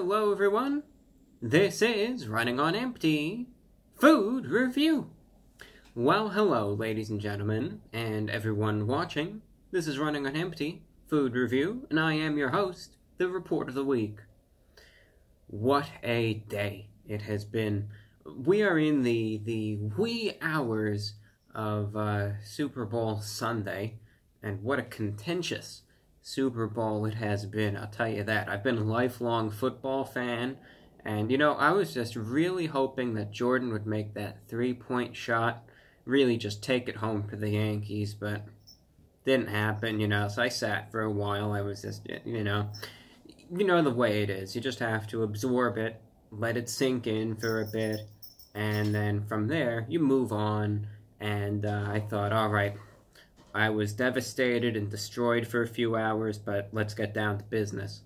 Hello everyone, this is Running On Empty Food Review. Well, hello ladies and gentlemen, and everyone watching. This is Running On Empty Food Review, and I am your host, the Report of the Week. What a day it has been. We are in the wee hours of Super Bowl Sunday, and what a contentious Super Bowl it has been, I'll tell you that. I've been a lifelong football fan, and you know, I was just really hoping that Jordan would make that three-point shot, really just take it home for the Yankees, but didn't happen, you know, so I sat for a while. I was just, you know the way it is. You just have to absorb it, let it sink in for a bit, and then from there, you move on, and I thought, all right, I was devastated and destroyed for a few hours, but let's get down to business.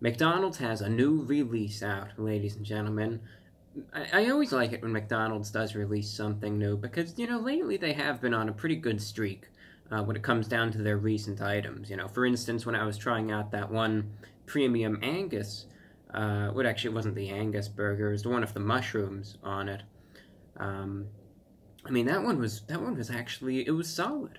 McDonald's has a new release out, ladies and gentlemen. I always like it when McDonald's does release something new because, you know, lately they have been on a pretty good streak when it comes down to their recent items. You know, for instance, when I was trying out that one premium Angus, what actually wasn't the Angus burger, it was the one with the mushrooms on it. I mean, that one was actually, it was solid.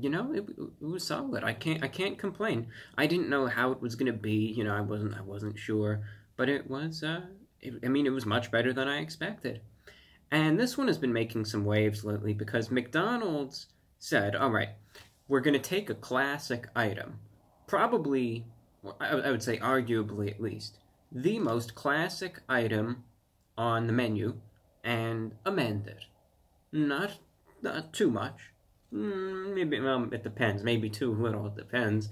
You know, it was solid. I can't complain. I didn't know how it was gonna be. You know, I wasn't sure, but it was. It was much better than I expected. And this one has been making some waves lately because McDonald's said, "All right, we're gonna take a classic item, probably, I would say, arguably at least, the most classic item on the menu, and amend it. Not too much." Maybe, well, it depends. Maybe too little, it depends.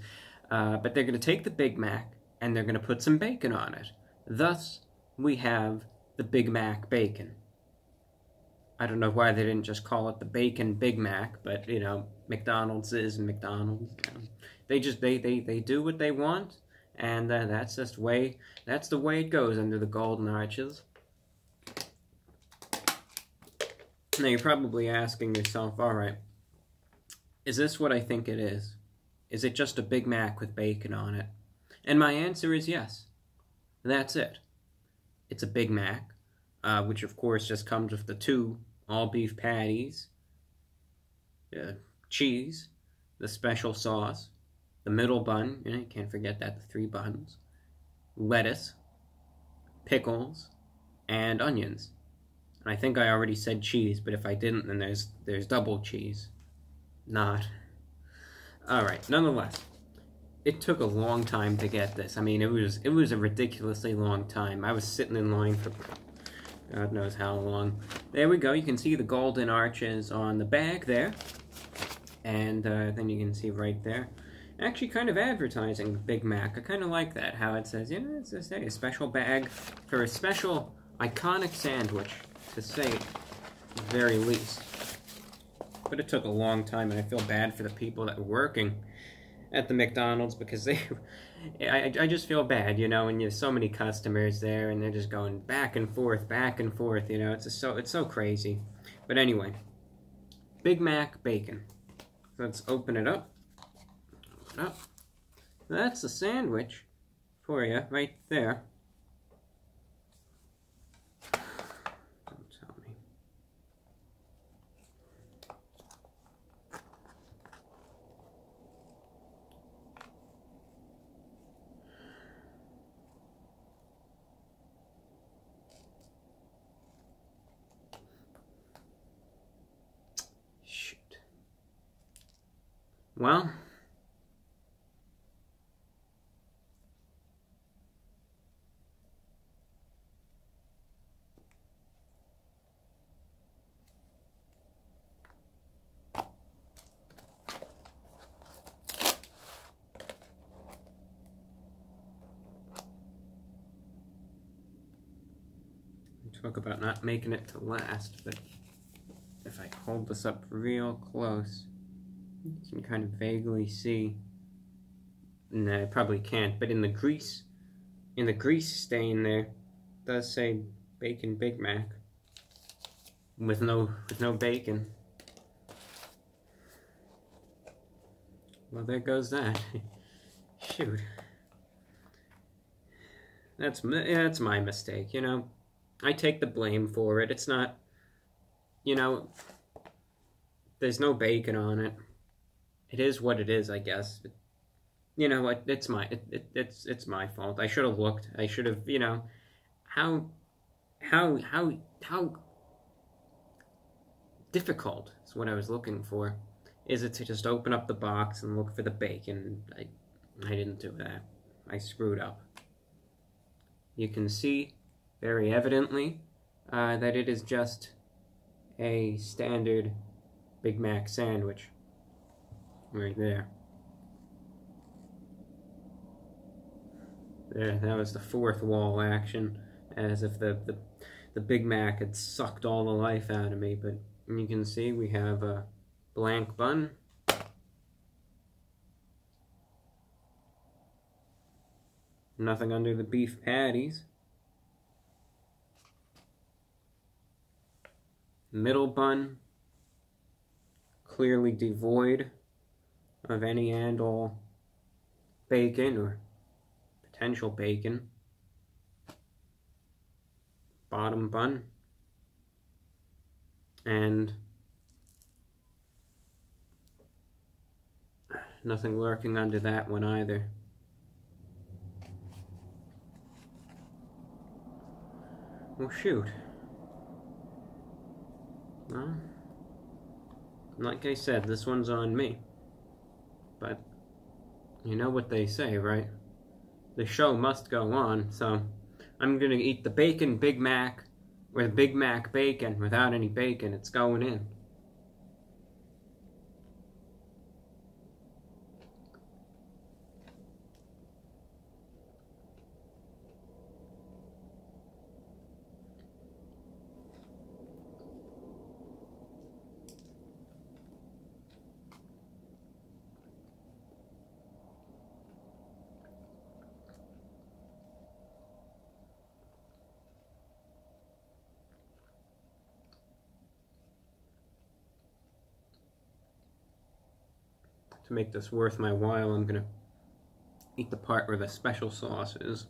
But they're going to take the Big Mac and they're going to put some bacon on it. Thus, we have the Big Mac Bacon. I don't know why they didn't just call it the Bacon Big Mac, but, you know, McDonald's is McDonald's. They just, they do what they want, and that's just way, that's the way it goes under the golden arches. Now, you're probably asking yourself, all right, is this what I think it is? Is it just a Big Mac with bacon on it? And my answer is yes. That's it. It's a Big Mac, which of course just comes with the two all-beef patties, cheese, the special sauce, the middle bun, you know, you can't forget that, the three buns, lettuce, pickles, and onions. And I think I already said cheese, but if I didn't, then there's double cheese. Not. Alright, nonetheless, it took a long time to get this. I mean, it was a ridiculously long time. I was sitting in line for God knows how long. There we go, you can see the golden arches on the bag there. And then you can see right there, actually kind of advertising the Big Mac. I kind of like that, how it says, you know, it's just a special bag for a special iconic sandwich, to say the very least. But it took a long time, and I feel bad for the people that were working at the McDonald's because they... I just feel bad, you know, and you have so many customers there, and they're just going back and forth, you know. It's so crazy. But anyway, Big Mac Bacon. Let's open it up. Open it up. That's the sandwich for you, right there. Well, we talk about not making it to last, but if I hold this up real close, you can kind of vaguely see, no, I probably can't, but in the grease stain there, it does say Bacon Big Mac with no bacon. Well, there goes that. Shoot. That's my mistake, you know. I take the blame for it. It's not, you know, there's no bacon on it. It is what it is, I guess. You know, it's my fault. I should have looked. I should have, you know, how difficult is what I was looking for. Is it to just open up the box and look for the bacon? I didn't do that. I screwed up. You can see very evidently that it is just a standard Big Mac sandwich. Right there. There, that was the fourth wall action, as if the Big Mac had sucked all the life out of me. But you can see we have a blank bun. Nothing under the beef patties. Middle bun, clearly devoid of any and all bacon or potential bacon. Bottom bun. And nothing lurking under that one either. Well, shoot. Well, like I said, this one's on me. But you know what they say, right? The show must go on, so I'm gonna eat the bacon Big Mac with Big Mac bacon without any bacon. It's going in. To make this worth my while, I'm gonna eat the part where the special sauce is.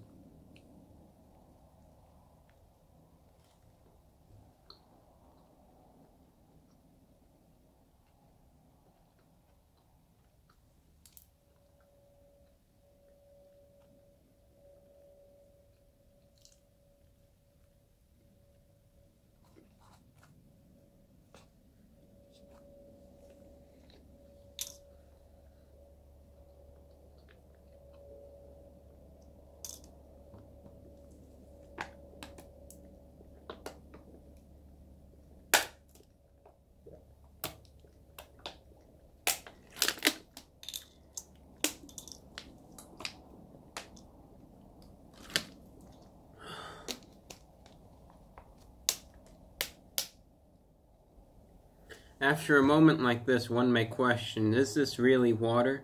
After a moment like this, one may question, is this really water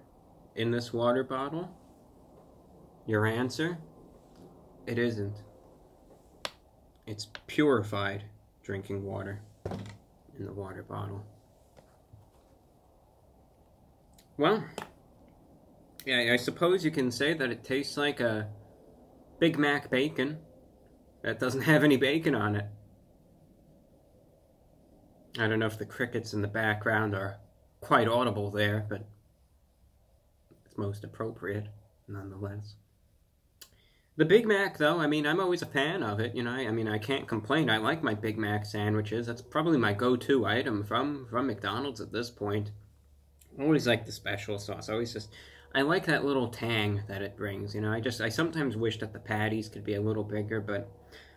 in this water bottle? Your answer? It isn't. It's purified drinking water in the water bottle. Well, yeah, I suppose you can say that it tastes like a Big Mac bacon that doesn't have any bacon on it. I don't know if the crickets in the background are quite audible there, but it's most appropriate, nonetheless. The Big Mac, though, I mean, I'm always a fan of it, you know, I mean, I can't complain. I like my Big Mac sandwiches. That's probably my go-to item from McDonald's at this point. I always like the special sauce. I always just, I like that little tang that it brings, you know. I sometimes wish that the patties could be a little bigger, but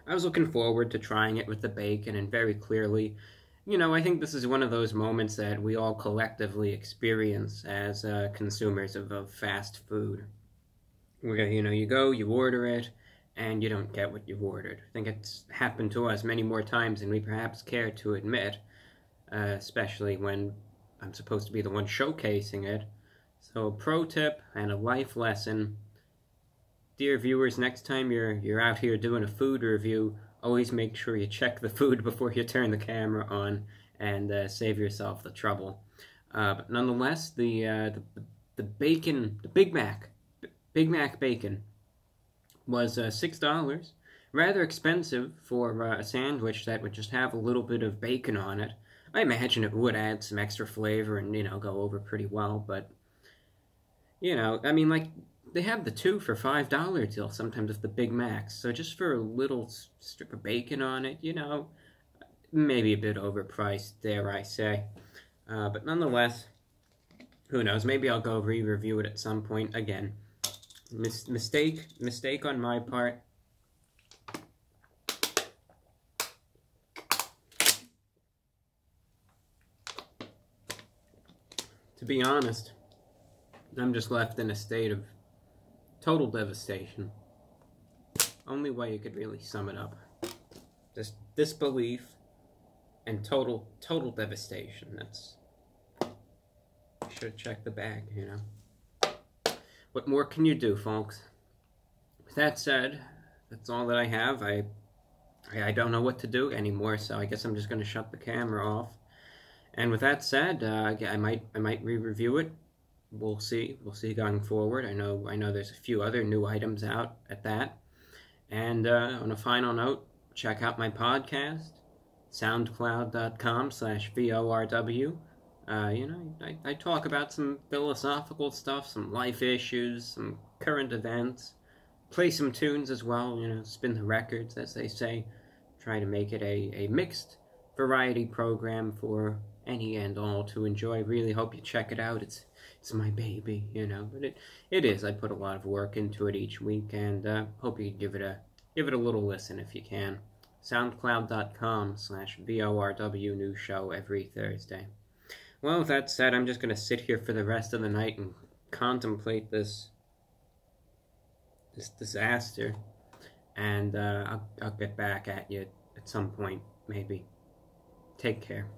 I was looking forward to trying it with the bacon, and very clearly, you know, I think this is one of those moments that we all collectively experience as consumers of fast food. Where, you know, you go, you order it, and you don't get what you've ordered. I think it's happened to us many more times than we perhaps care to admit, especially when I'm supposed to be the one showcasing it. So, a pro tip and a life lesson. Dear viewers, next time you're out here doing a food review, always make sure you check the food before you turn the camera on, and save yourself the trouble. But nonetheless, the Big Mac bacon was $6. Rather expensive for a sandwich that would just have a little bit of bacon on it. I imagine it would add some extra flavor and, you know, go over pretty well, but, you know, I mean, like, they have the 2 for $5 deal sometimes with the Big Macs, so just for a little strip of bacon on it, you know, maybe a bit overpriced, dare I say. But nonetheless, who knows, maybe I'll go re-review it at some point again. Mistake on my part. To be honest, I'm just left in a state of total devastation. Only way you could really sum it up. Just disbelief and total devastation. That's... I should have checked the bag, you know. What more can you do, folks? With that said, that's all that I have. I don't know what to do anymore, so I guess I'm just going to shut the camera off. And with that said, I might re-review it. We'll see. We'll see going forward. I know there's a few other new items out at that. And on a final note, check out my podcast, soundcloud.com/VORW. You know, I talk about some philosophical stuff, some life issues, some current events. Play some tunes as well, you know, spin the records, as they say. Try to make it a mixed variety program for any and all to enjoy. Really hope you check it out. It's my baby, you know, but it is. I put a lot of work into it each week, and hope you give it a little listen if you can. Soundcloud.com/VORW, new show every Thursday. Well, with that said, I'm just gonna sit here for the rest of the night and contemplate this disaster, and I'll get back at you at some point, maybe. Take care.